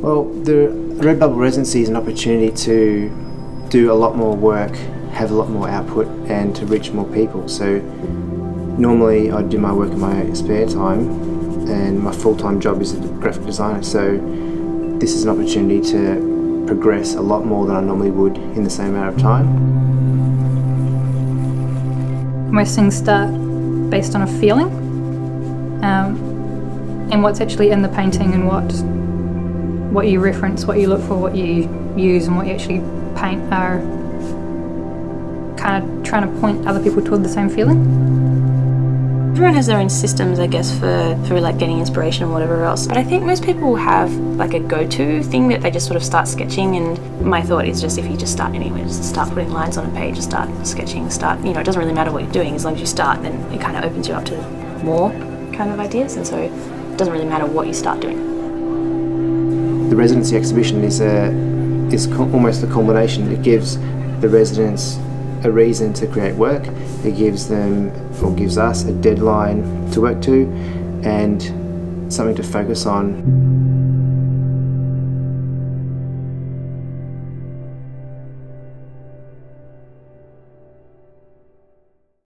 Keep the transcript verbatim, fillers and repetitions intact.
Well, the Redbubble residency is an opportunity to do a lot more work, have a lot more output, and to reach more people. So normally I do my work in my spare time, and my full-time job is a graphic designer, so this is an opportunity to progress a lot more than I normally would in the same amount of time. Most things start based on a feeling, um, and what's actually in the painting, and what what you reference, what you look for, what you use, and what you actually paint are kind of trying to point other people toward the same feeling. Everyone has their own systems, I guess, for, for like getting inspiration and whatever else. But I think most people have like a go-to thing that they just sort of start sketching, and my thought is just if you just start anywhere, just start putting lines on a page, just start sketching, start, you know, it doesn't really matter what you're doing, as long as you start, then it kind of opens you up to more kind of ideas, and so it doesn't really matter what you start doing. The residency exhibition is a is almost the culmination. It gives the residents a reason to create work. It gives them, or gives us, a deadline to work to, and something to focus on.